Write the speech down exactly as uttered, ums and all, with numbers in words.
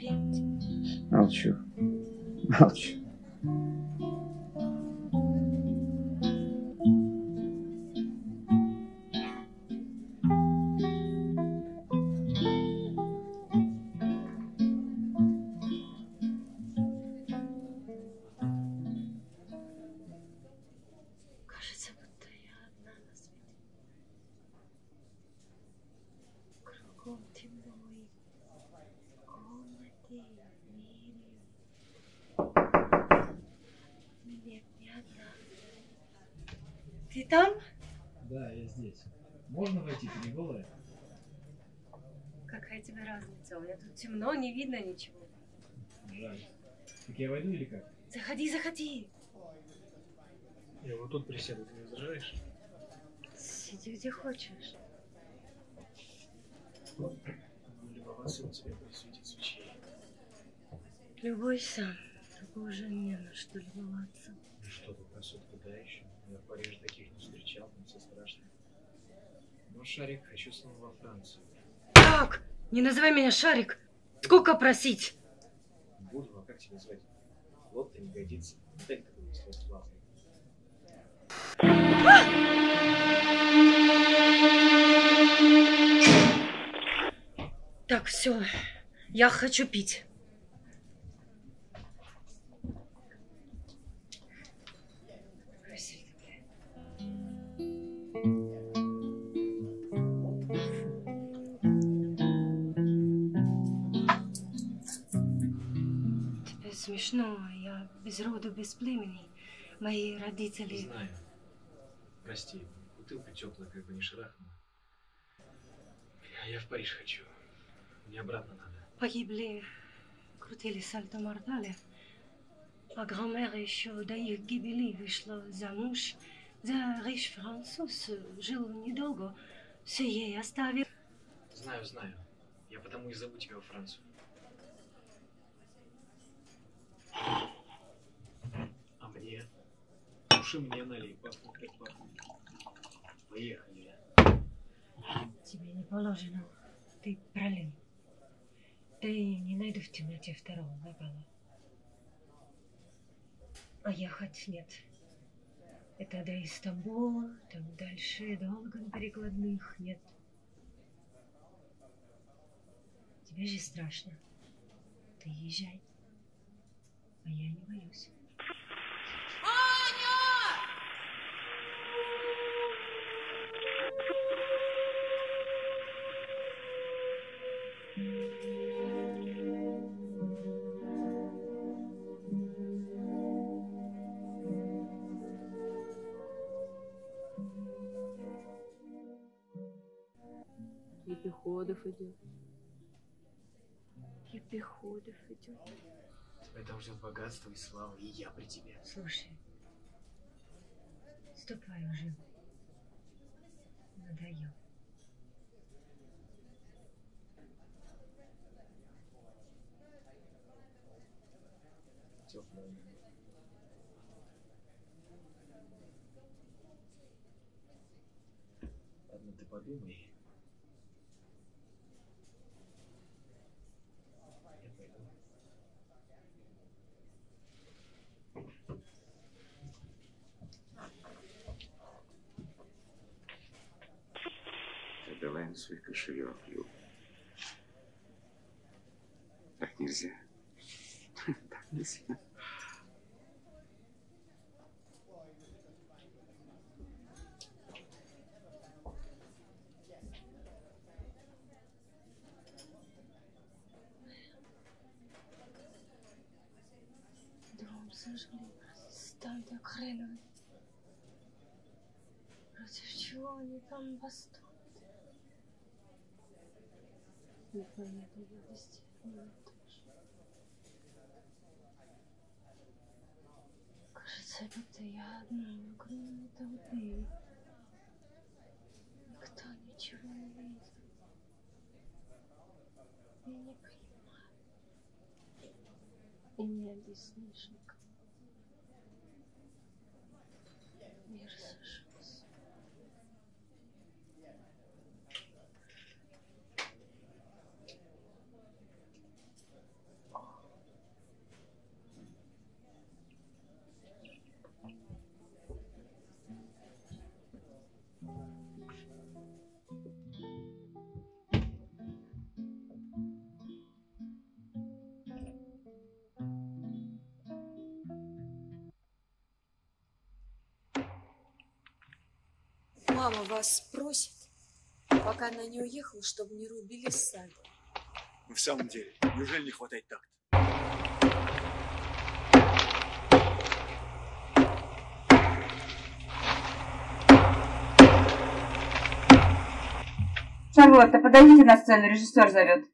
пять. Молчу. Молчу. Ты там? Да, я здесь. Можно войти, ты не голая? Какая тебе разница? У меня тут темно, не видно ничего. Жаль. Так я войду или как? Заходи, заходи. Я вот тут присяду, ты не возражаешь? Сиди где хочешь. Любоваться у тебя будет светить свечи. Любуйся, только уже не на что любоваться. Ну что ты, красотка, да еще? Я в Париже таких не встречал, но все страшно. Но, Шарик, хочу снова во Францию. Так! Не называй меня Шарик! Сколько просить? Буду, а как тебя звать? Лотта не годится. Дай какой-нибудь свой славный. Так, все. Я хочу пить. Смешно, я без роду, без племени. Мои родители... Знаю. Прости, бутылка теплая, как бы не шарахнула. А я в Париж хочу. Мне обратно надо. Погибли, крутили Сальто-мортале. А Громер еще до их гибели вышла замуж. За рыж француз жил недолго. Все ей оставил. Знаю, знаю. Я потому и зову тебя во Францию. А мне? Уши мне налей, папу, папу. Поехали. Тебе не положено. Ты пролил. Ты не найду в темноте второго бокала. А ехать нет. Это до Истамбула, там дальше долго на перекладных нет. Тебе же страшно. Ты езжай. А я не боюсь. Аня! Епиходов идет. Епиходов идет. Тебя там ждет богатство и слава, и я при тебе. Слушай, ступай уже. Надоел. Тепло. Ладно, ты подумай. Давай на свой кошелек, Люб. Так нельзя. Так нельзя. Дом сожгли, стань так хреновый. Против чего они там восторг? Нет, нет, нет, нет. Кажется, будто я одна, но кроме толпы. Никто ничего не видит. Я не понимаю. И не объяснишь никому. Мир сошел. Мама вас просит, пока она не уехала, чтобы не рубили сад. Ну, в самом деле, неужели не хватает такта? Шарлотта, подойдите на сцену, режиссер зовет.